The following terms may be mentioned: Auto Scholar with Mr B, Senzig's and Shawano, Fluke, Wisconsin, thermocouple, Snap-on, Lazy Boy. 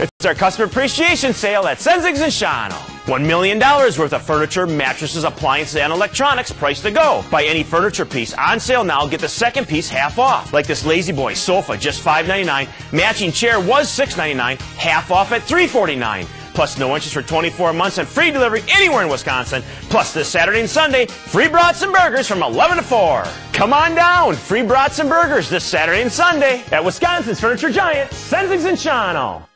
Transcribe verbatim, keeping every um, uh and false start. It's our customer appreciation sale at Senzig's and Shawano. one million dollars worth of furniture, mattresses, appliances, and electronics priced to go. Buy any furniture piece on sale now, get the second piece half off. Like this Lazy Boy sofa, just five ninety-nine. Matching chair was six ninety-nine, half off at three forty-nine. Plus no interest for twenty-four months and free delivery anywhere in Wisconsin. Plus this Saturday and Sunday, free brats and burgers from eleven to four. Come on down, free brats and burgers this Saturday and Sunday at Wisconsin's furniture giant, Senzig's and Shawano.